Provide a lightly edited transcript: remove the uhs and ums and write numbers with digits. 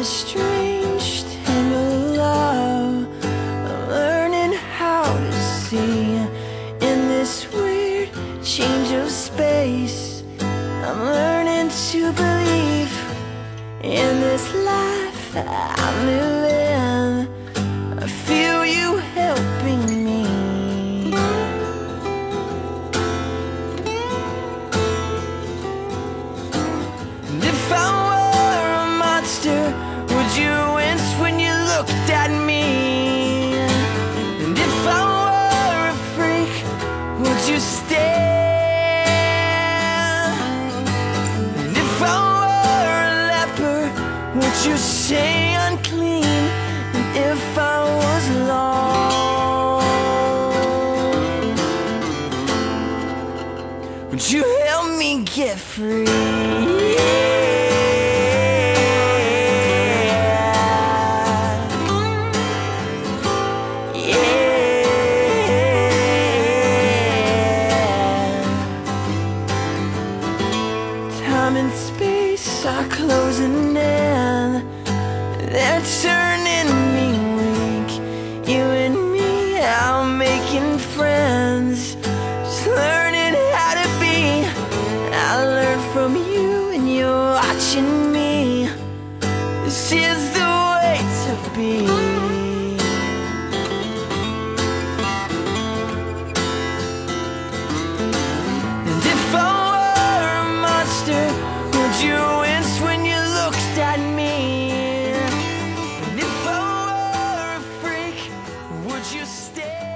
estranged and alone. I'm learning how to see in this weird change of space. I'm learning to believe in this life that I'm living. I feel you helping me. And if I were a monster, would you wince when you looked at me? And if I were a freak, would you stare? And if I were a leper, would you say unclean? And if I was alone, would you help me get free? Time and space are closing in, they're turning me weak. You and me out making friends, just learning how to be. I learned from you and you're watching me. This is the way to be. And if I would you wince when you looked at me? And if I were a freak, would you stay?